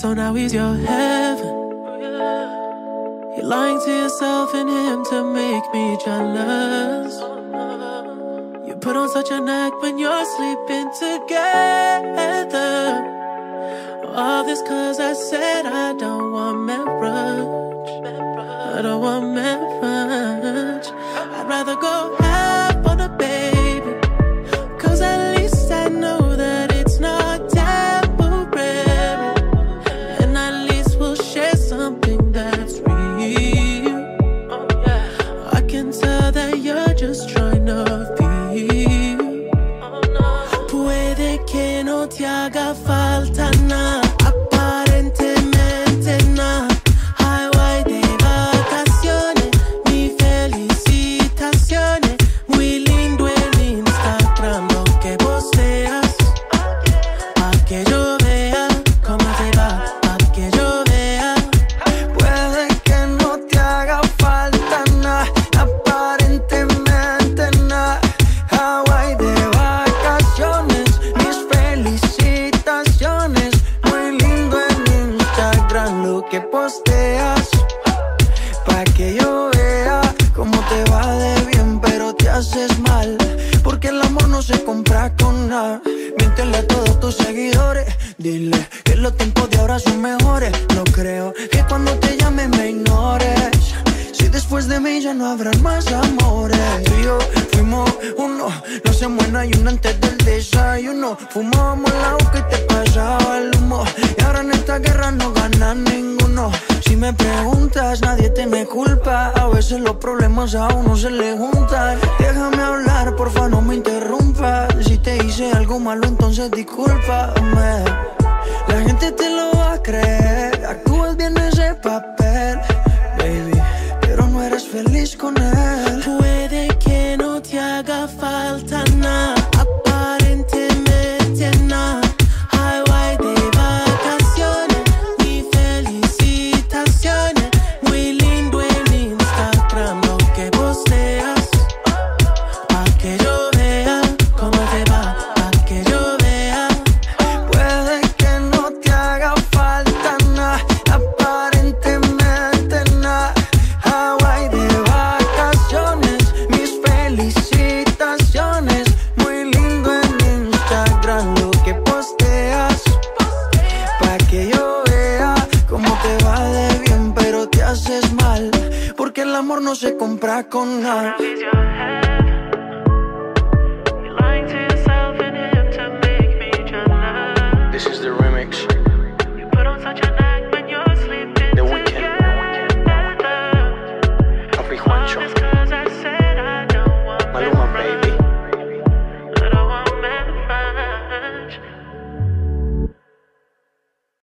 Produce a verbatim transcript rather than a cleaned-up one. so now he's your heaven. You're lying to yourself and him to make me jealous. You put on such an act when you're sleeping together. All this cause I said I don't want marriage. I don't want marriage. I'd rather go half on a baby, cause at least I know that it's not temporary, and at least we'll share something that's real. I can tell that you're just trying to feel. Puede que no te haga falta nada. Mal, porque el amor no se compra con nada.